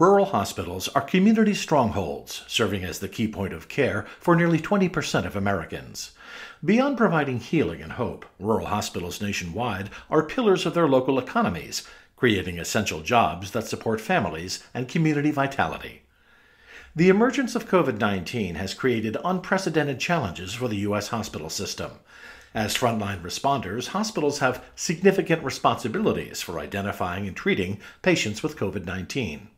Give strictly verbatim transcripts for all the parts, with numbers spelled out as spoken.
Rural hospitals are community strongholds, serving as the key point of care for nearly twenty percent of Americans. Beyond providing healing and hope, rural hospitals nationwide are pillars of their local economies, creating essential jobs that support families and community vitality. The emergence of COVID nineteen has created unprecedented challenges for the U S hospital system. As frontline responders, hospitals have significant responsibilities for identifying and treating patients with COVID nineteen.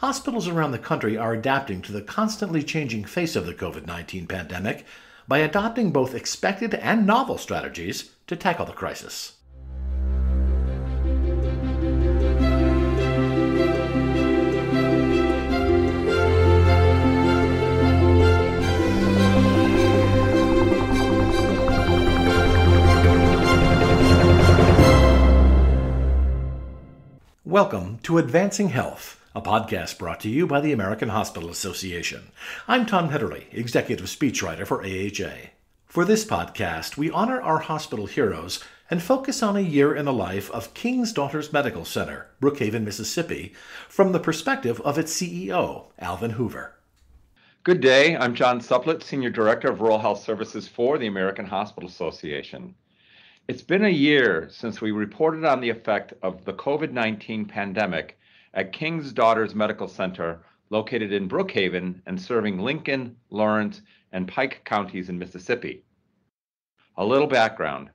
Hospitals around the country are adapting to the constantly changing face of the COVID nineteen pandemic by adopting both expected and novel strategies to tackle the crisis. Welcome to Advancing Health, a podcast brought to you by the American Hospital Association. I'm Tom Hetterly, executive speechwriter for A H A. For this podcast, we honor our hospital heroes and focus on a year in the life of King's Daughters Medical Center, Brookhaven, Mississippi, from the perspective of its C E O, Alvin Hoover. Good day. I'm John Supplett, Senior Director of Rural Health Services for the American Hospital Association. It's been a year since we reported on the effect of the COVID nineteen pandemic at King's Daughters Medical Center, located in Brookhaven and serving Lincoln, Lawrence, and Pike counties in Mississippi. A little background.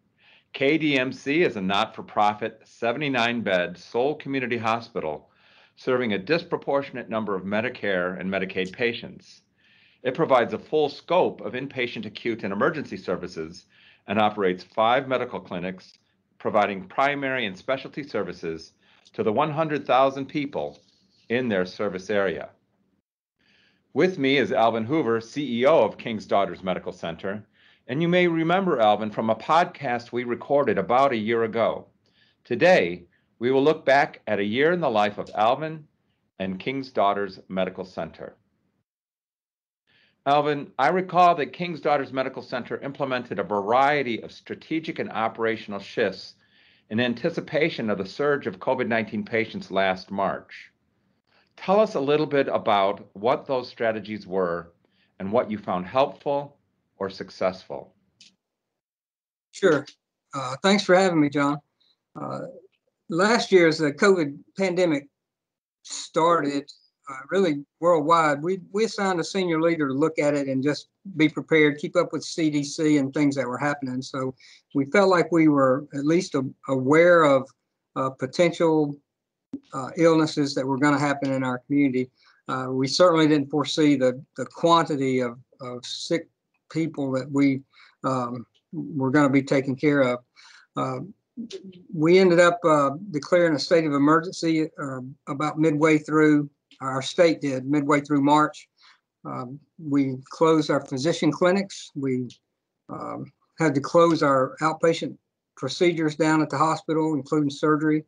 K D M C is a not-for-profit, seventy-nine bed, sole community hospital serving a disproportionate number of Medicare and Medicaid patients. It provides a full scope of inpatient, acute, and emergency services and operates five medical clinics, providing primary and specialty services to the one hundred thousand people in their service area. With me is Alvin Hoover, C E O of King's Daughters Medical Center, and you may remember Alvin from a podcast we recorded about a year ago. Today, we will look back at a year in the life of Alvin and King's Daughters Medical Center. Alvin, I recall that King's Daughters Medical Center implemented a variety of strategic and operational shifts in anticipation of the surge of COVID nineteen patients last March. Tell us a little bit about what those strategies were and what you found helpful or successful. Sure. Uh, thanks for having me, John. Uh, last year, as the COVID pandemic started, Uh, really worldwide, we we assigned a senior leader to look at it and just be prepared, keep up with C D C and things that were happening. So we felt like we were at least a, aware of uh, potential uh, illnesses that were going to happen in our community. Uh, we certainly didn't foresee the, the quantity of, of sick people that we um, were going to be taking care of. Uh, we ended up uh, declaring a state of emergency uh, about midway through. Our state did midway through March. Um, we closed our physician clinics. We um, had to close our outpatient procedures down at the hospital, including surgery.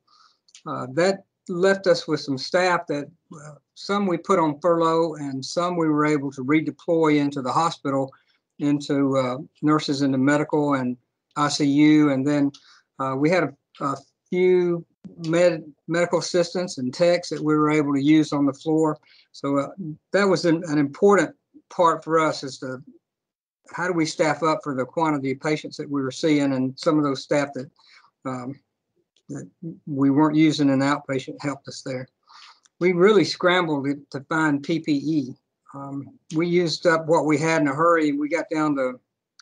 Uh, that left us with some staff that uh, some we put on furlough and some we were able to redeploy into the hospital, into uh, nurses in the medical and I C U. And then uh, we had a, a few Med, medical assistants and techs that we were able to use on the floor. So uh, that was an, an important part for us, is to how do we staff up for the quantity of patients that we were seeing, and some of those staff that um, that we weren't using in outpatient helped us there. We really scrambled to find P P E. Um, we used up what we had in a hurry. We got down to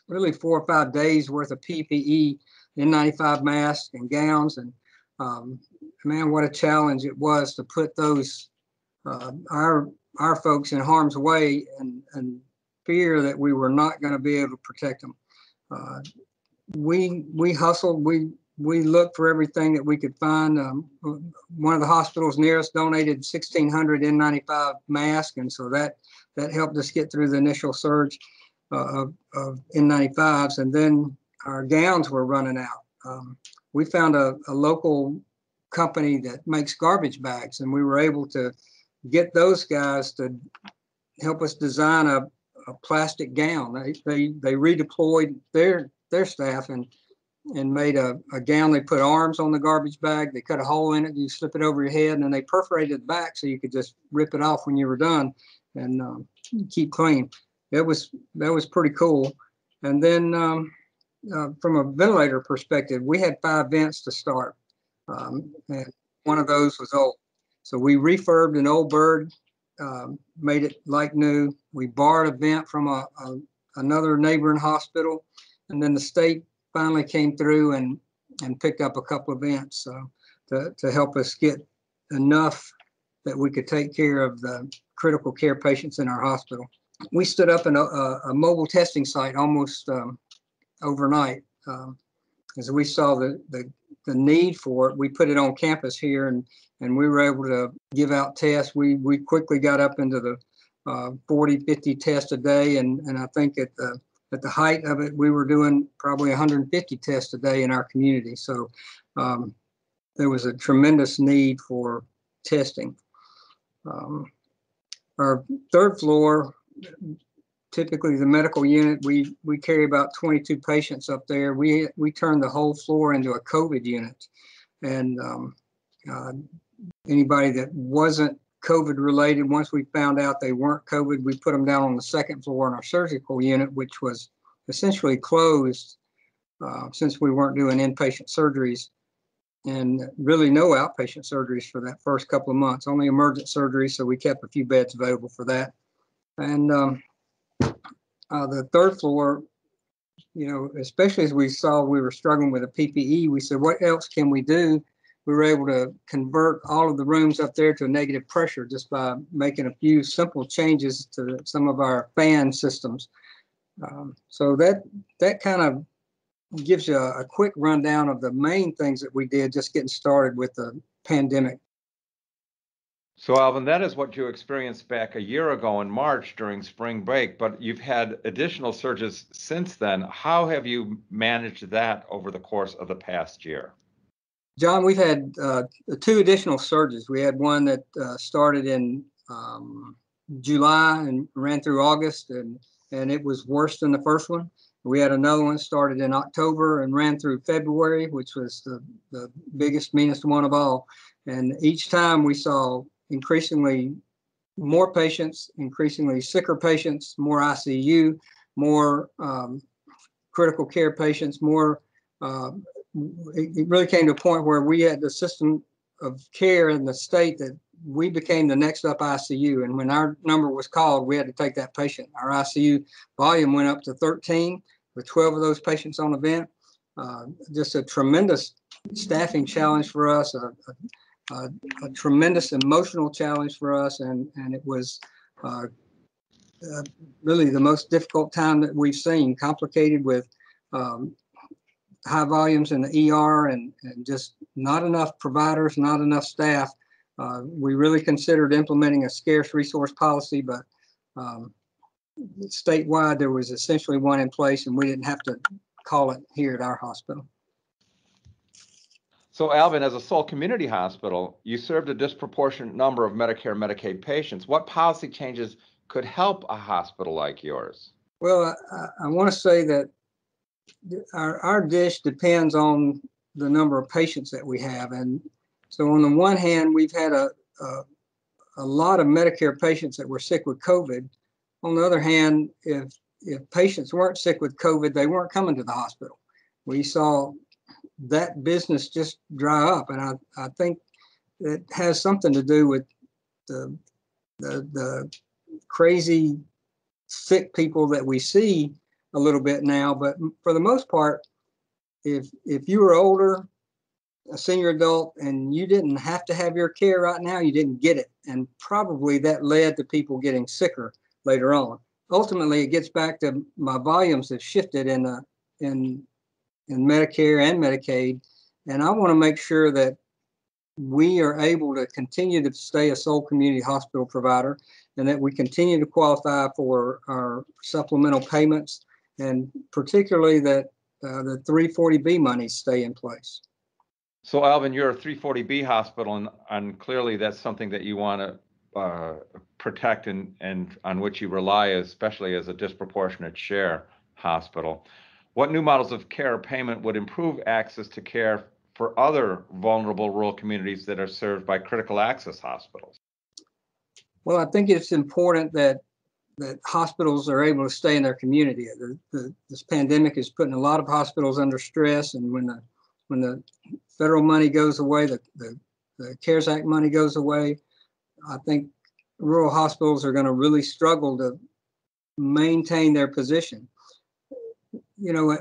really four or five days worth of P P E, N ninety-five masks and gowns, and Um, man, what a challenge it was to put those uh, our our folks in harm's way, and, and fear that we were not going to be able to protect them. Uh, we we hustled. We we looked for everything that we could find. Um, one of the hospitals near us donated sixteen hundred N ninety-five masks, and so that that helped us get through the initial surge uh, of, of N ninety-fives. And then our gowns were running out. Um, We found a, a local company that makes garbage bags, and we were able to get those guys to help us design a, a plastic gown. They, they they redeployed their their staff and and made a, a gown. They put arms on the garbage bag. They cut a hole in it. You slip it over your head, and then they perforated the back so you could just rip it off when you were done and um, keep clean. That was that was pretty cool. And then um, uh, from a ventilator perspective, we had five vents to start. Um, and one of those was old. So we refurbed an old bird, um, made it like new. We borrowed a vent from a, a, another neighboring hospital. And then the state finally came through and, and picked up a couple of vents so to, to help us get enough that we could take care of the critical care patients in our hospital. We stood up in a, a mobile testing site almost um, overnight. Um, as we saw the, the, the need for it, we put it on campus here, and, and we were able to give out tests. We, we quickly got up into the uh, forty, fifty tests a day, and, and I think at the At the height of it, we were doing probably one hundred fifty tests a day in our community. So um, there was a tremendous need for testing. Um, our third floor, typically the medical unit, we we carry about twenty-two patients up there. We we turned the whole floor into a COVID unit, and um, uh, anybody that wasn't COVID related, once we found out they weren't COVID, we put them down on the second floor in our surgical unit, which was essentially closed uh, since we weren't doing inpatient surgeries and really no outpatient surgeries for that first couple of months, only emergent surgery. So we kept a few beds available for that. And um, uh, the third floor, you know, especially as we saw we were struggling with a P P E, we said, what else can we do? We were able to convert all of the rooms up there to a negative pressure just by making a few simple changes to some of our fan systems. Um, so that that kind of gives you a, a quick rundown of the main things that we did just getting started with the pandemic. So, Alvin, that is what you experienced back a year ago in March during spring break, but you've had additional surges since then. How have you managed that over the course of the past year? John, we've had uh, two additional surges. We had one that uh, started in um, July and ran through August, and, and it was worse than the first one. We had another one started in October and ran through February, which was the, the biggest, meanest one of all. And each time we saw increasingly more patients, increasingly sicker patients, more I C U, more um, critical care patients, more uh, it really came to a point where we had the system of care in the state that we became the next up I C U. And when our number was called, we had to take that patient. Our I C U volume went up to thirteen with twelve of those patients on the vent. Uh, just a tremendous staffing challenge for us, a, a, a tremendous emotional challenge for us. And, and it was uh, uh, really the most difficult time that we've seen, complicated with um, high volumes in the E R and, and just not enough providers, not enough staff. Uh, we really considered implementing a scarce resource policy, but um, statewide there was essentially one in place and we didn't have to call it here at our hospital. So Alvin, as a sole community hospital, you served a disproportionate number of Medicare and Medicaid patients. What policy changes could help a hospital like yours? Well, I, I want to say that Our, our dish depends on the number of patients that we have. And so on the one hand, we've had a, a, a lot of Medicare patients that were sick with COVID. On the other hand, if, if patients weren't sick with COVID, they weren't coming to the hospital. We saw that business just dry up. And I, I think it has something to do with the, the, the crazy sick people that we see a little bit now, but for the most part, if if you were older, a senior adult, and you didn't have to have your care right now, you didn't get it. And probably that led to people getting sicker later on. Ultimately, it gets back to my volumes have shifted in the, in, in Medicare and Medicaid. And I want to make sure that we are able to continue to stay a sole community hospital provider and that we continue to qualify for our supplemental payments, and particularly that uh, the three forty B money stay in place. So Alvin, you're a three forty B hospital, and, and clearly that's something that you want to uh, protect and, and on which you rely, especially as a disproportionate share hospital. What new models of care payment would improve access to care for other vulnerable rural communities that are served by critical access hospitals? Well, I think it's important that that hospitals are able to stay in their community. The, the, this pandemic is putting a lot of hospitals under stress, and when the when the federal money goes away, the, the, the CARES Act money goes away, I think rural hospitals are going to really struggle to maintain their position. You know,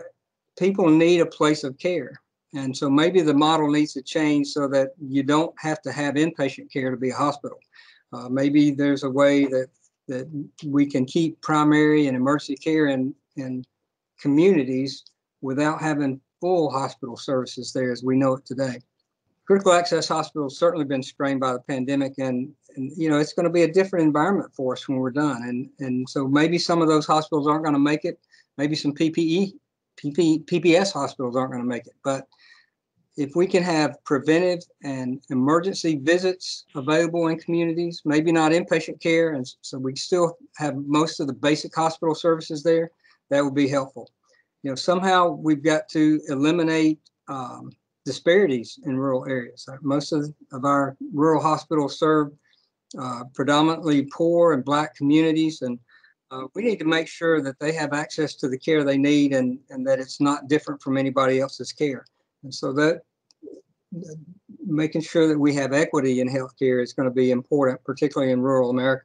people need a place of care. And so maybe the model needs to change so that you don't have to have inpatient care to be a hospital. Uh, maybe there's a way that that we can keep primary and emergency care in, in communities without having full hospital services there as we know it today. Critical access hospitals certainly been strained by the pandemic, and, and you know, it's going to be a different environment for us when we're done. And, and so maybe some of those hospitals aren't going to make it. Maybe some P P E, P P S hospitals aren't going to make it. But if we can have preventive and emergency visits available in communities, maybe not inpatient care, and so we still have most of the basic hospital services there, that would be helpful. You know, somehow we've got to eliminate um, disparities in rural areas. Most of, of our rural hospitals serve uh, predominantly poor and Black communities, and Uh, we need to make sure that they have access to the care they need, and, and that it's not different from anybody else's care. And so that uh, making sure that we have equity in healthcare is going to be important, particularly in rural America.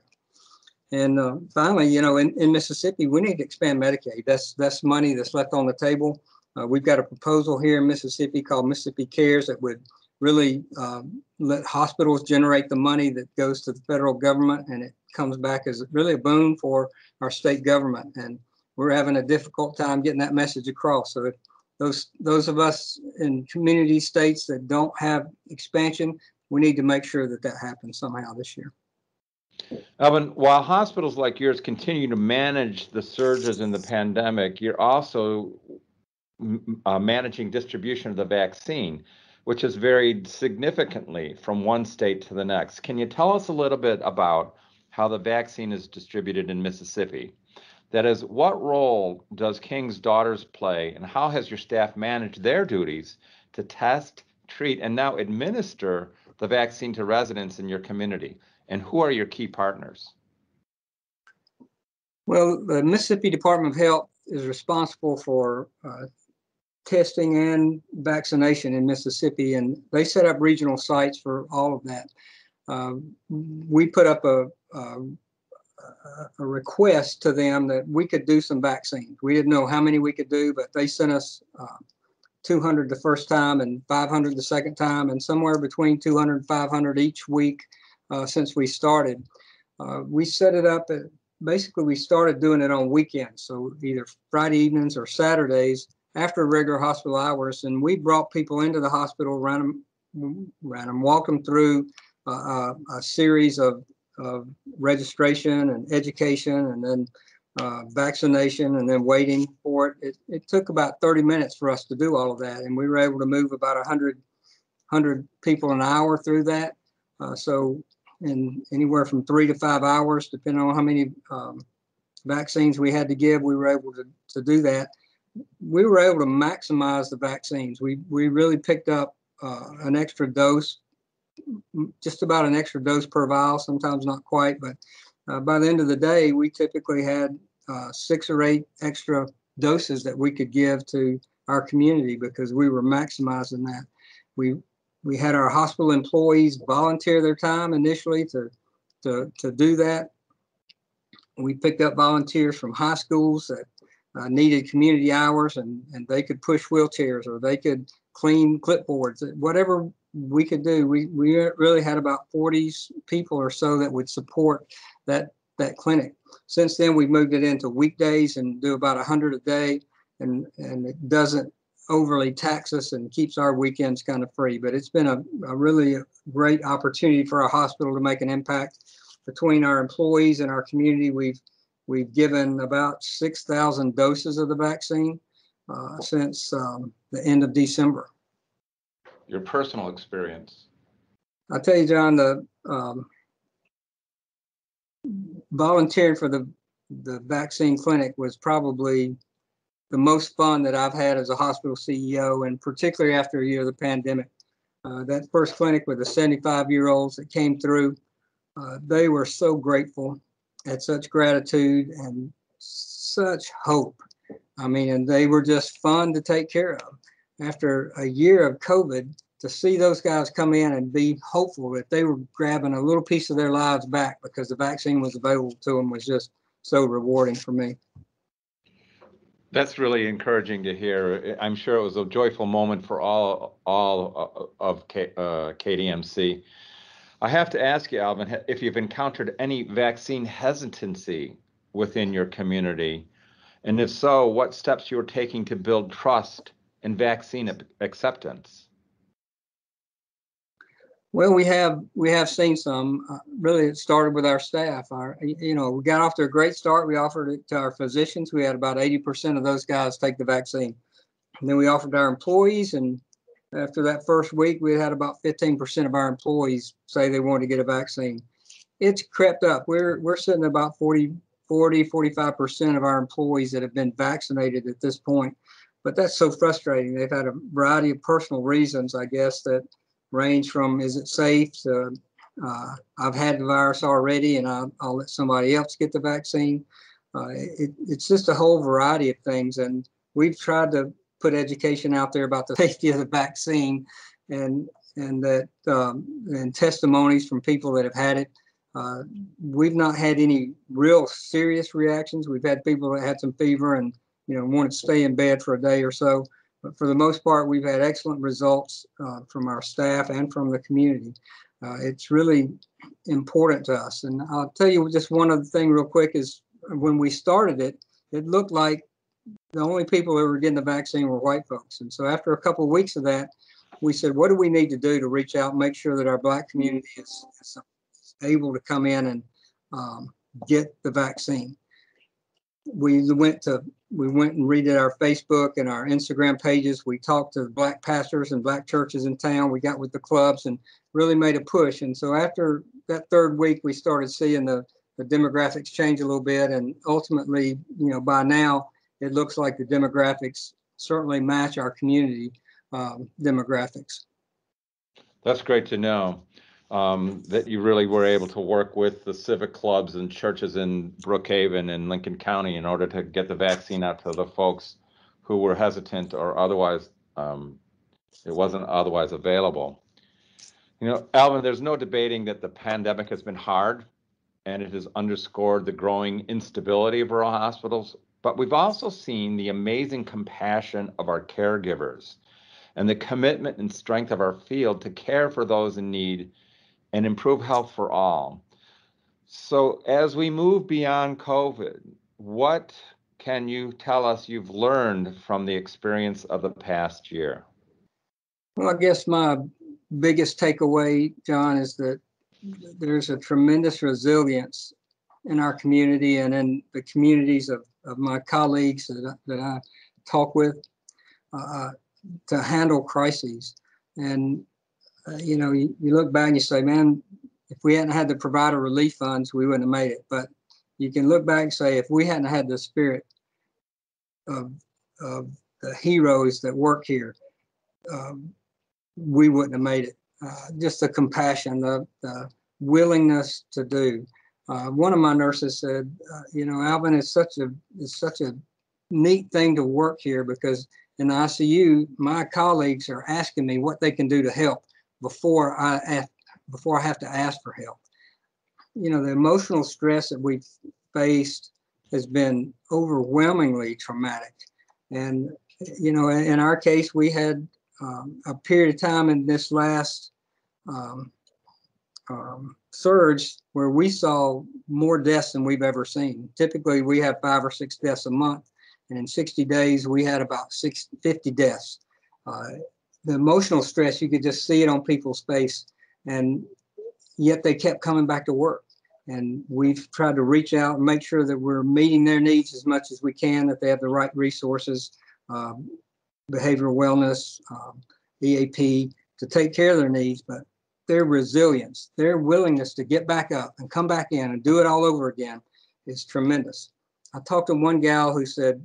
And uh, finally, you know, in, in Mississippi, we need to expand Medicaid. That's, that's money that's left on the table. Uh, we've got a proposal here in Mississippi called Mississippi Cares that would really uh, let hospitals generate the money that goes to the federal government, and it comes back as really a boon for our state government. And we're having a difficult time getting that message across. So if those those of us in community states that don't have expansion, we need to make sure that that happens somehow this year. Alvin, while hospitals like yours continue to manage the surges in the pandemic, you're also uh, managing distribution of the vaccine, which has varied significantly from one state to the next. Can you tell us a little bit about how the vaccine is distributed in Mississippi? That is, what role does King's Daughters play, and how has your staff managed their duties to test, treat, and now administer the vaccine to residents in your community? And who are your key partners? Well, the Mississippi Department of Health is responsible for uh, testing and vaccination in Mississippi, and they set up regional sites for all of that. Uh, we put up a, a, a request to them that we could do some vaccines. We didn't know how many we could do, but they sent us uh, two hundred the first time and five hundred the second time, and somewhere between two hundred and five hundred each week uh, since we started. Uh, we set it up at, basically we started doing it on weekends, so either Friday evenings or Saturdays after regular hospital hours, and we brought people into the hospital, ran them, ran them walked them through uh, a series of, of registration and education, and then uh, vaccination, and then waiting for it. it. It took about thirty minutes for us to do all of that, and we were able to move about one hundred, one hundred people an hour through that. Uh, so in anywhere from three to five hours, depending on how many um, vaccines we had to give, we were able to, to do that. We were able to maximize the vaccines. We we really picked up uh, an extra dose, just about an extra dose per vial, sometimes not quite, but uh, by the end of the day, we typically had uh, six or eight extra doses that we could give to our community because we were maximizing that. We we had our hospital employees volunteer their time initially to to, to do that. We picked up volunteers from high schools that Uh, needed community hours, and, and they could push wheelchairs or they could clean clipboards, whatever we could do. We, we really had about forty people or so that would support that, that clinic. Since then, we've moved it into weekdays and do about one hundred a day, and, and it doesn't overly tax us and keeps our weekends kind of free. But it's been a, a really great opportunity for our hospital to make an impact. Between our employees and our community, we've We've given about six thousand doses of the vaccine uh, since um, the end of December. Your personal experience? I tell you, John, the um, volunteering for the, the vaccine clinic was probably the most fun that I've had as a hospital C E O, and particularly after a year of the pandemic. Uh, that first clinic with the seventy-five-year-olds that came through, uh, they were so grateful, had such gratitude and such hope. I mean, and they were just fun to take care of. After a year of COVID, to see those guys come in and be hopeful that they were grabbing a little piece of their lives back because the vaccine was available to them was just so rewarding for me. That's really encouraging to hear. I'm sure it was a joyful moment for all all of K, uh, K D M C. I have to ask you, Alvin, if you've encountered any vaccine hesitancy within your community, and if so, what steps you're taking to build trust and vaccine acceptance? Well, we have we have seen some. Uh, really, it started with our staff. Our, you know, we got off to a great start. We offered it to our physicians. We had about eighty percent of those guys take the vaccine. And then we offered our employees, and after that first week, we had about fifteen percent of our employees say they wanted to get a vaccine. It's crept up. We're we're sitting at about forty, forty, forty-five percent of our employees that have been vaccinated at this point. But that's so frustrating. They've had a variety of personal reasons, I guess, that range from is it safe to uh, I've had the virus already and I'll, I'll let somebody else get the vaccine. Uh, it, it's just a whole variety of things. And we've tried to put education out there about the safety of the vaccine and and that um, and testimonies from people that have had it. Uh, we've not had any real serious reactions. We've had people that had some fever and, you know, wanted to stay in bed for a day or so. But for the most part, we've had excellent results uh, from our staff and from the community. Uh, it's really important to us. And I'll tell you just one other thing real quick is when we started it, it looked like the only people who were getting the vaccine were white folks. And so after a couple of weeks of that, we said, what do we need to do to reach out and make sure that our Black community is, is able to come in and um, get the vaccine? We went to we went and redid our Facebook and our Instagram pages. We talked to Black pastors and Black churches in town. We got with the clubs and really made a push. And so after that third week, we started seeing the, the demographics change a little bit. And ultimately, you know, by now, it looks like the demographics certainly match our community um, demographics. That's great to know. Um, that you really were able to work with the civic clubs and churches in Brookhaven and Lincoln County in order to get the vaccine out to the folks who were hesitant or otherwise um, it wasn't otherwise available. You know, Alvin, there's no debating that the pandemic has been hard and it has underscored the growing instability of rural hospitals, but we've also seen the amazing compassion of our caregivers and the commitment and strength of our field to care for those in need and improve health for all. So as we move beyond COVID, what can you tell us you've learned from the experience of the past year? Well, I guess my biggest takeaway, John, is that there's a tremendous resilience in our community and in the communities of, of my colleagues that I, that I talk with uh, to handle crises. And Uh, you know, you, you look back and you say, man, if we hadn't had the provider relief funds, we wouldn't have made it. But you can look back and say, if we hadn't had the spirit of, of the heroes that work here, um, we wouldn't have made it. Uh, just the compassion, the, the willingness to do. Uh, one of my nurses said, uh, you know, Alvin, it's such a it's such a neat thing to work here because in the I C U, my colleagues are asking me what they can do to help. Before I ask, before I have to ask for help. You know, the emotional stress that we've faced has been overwhelmingly traumatic. And, you know, in our case, we had um, a period of time in this last um, um, surge where we saw more deaths than we've ever seen. Typically, we have five or six deaths a month. And in sixty days, we had about six, fifty deaths. Uh, The emotional stress, you could just see it on people's face, and yet they kept coming back to work. And we've tried to reach out and make sure that we're meeting their needs as much as we can, that they have the right resources, um, behavioral wellness, um, E A P, to take care of their needs. But their resilience, their willingness to get back up and come back in and do it all over again is tremendous. I talked to one gal who said,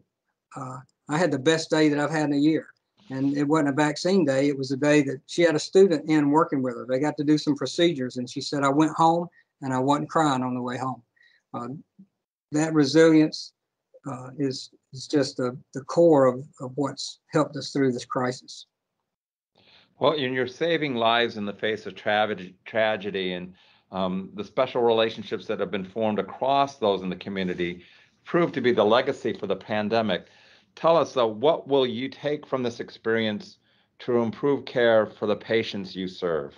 uh, I had the best day that I've had in a year. And it wasn't a vaccine day. It was a day that she had a student in working with her. They got to do some procedures. And she said, I went home and I wasn't crying on the way home. Uh, that resilience uh, is, is just the, the core of, of what's helped us through this crisis. Well, you're saving lives in the face of tra- tragedy and um, the special relationships that have been formed across those in the community proved to be the legacy for the pandemic. Tell us, though, what will you take from this experience to improve care for the patients you serve?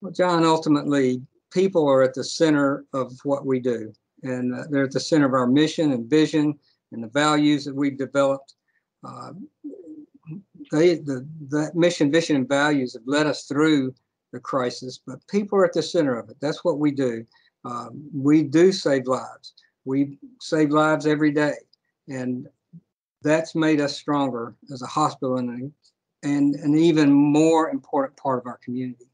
Well, John, ultimately, people are at the center of what we do, and uh, they're at the center of our mission and vision and the values that we've developed. Uh, they, the, that mission, vision, and values have led us through the crisis, but people are at the center of it. That's what we do. Uh, we do save lives. We save lives every day. And that's made us stronger as a hospital and, and an even more important part of our community.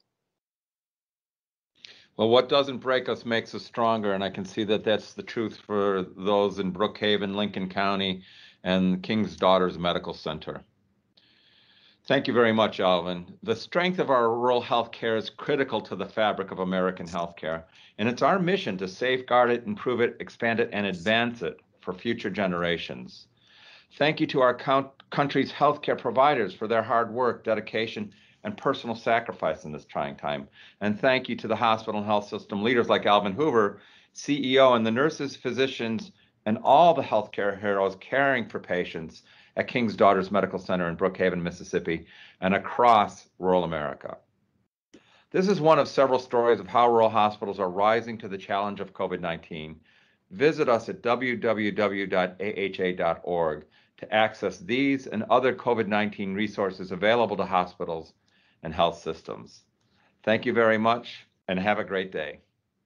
Well, what doesn't break us makes us stronger. And I can see that that's the truth for those in Brookhaven, Lincoln County, and King's Daughters Medical Center. Thank you very much, Alvin. The strength of our rural healthcare is critical to the fabric of American healthcare. And it's our mission to safeguard it, improve it, expand it, and advance it for future generations. Thank you to our country's healthcare providers for their hard work, dedication, and personal sacrifice in this trying time. And thank you to the hospital and health system leaders like Alvin Hoover, C E O, and the nurses, physicians, and all the healthcare heroes caring for patients at King's Daughters Medical Center in Brookhaven, Mississippi, and across rural America. This is one of several stories of how rural hospitals are rising to the challenge of COVID nineteen. Visit us at w w w dot a h a dot org to access these and other COVID nineteen resources available to hospitals and health systems. Thank you very much and have a great day.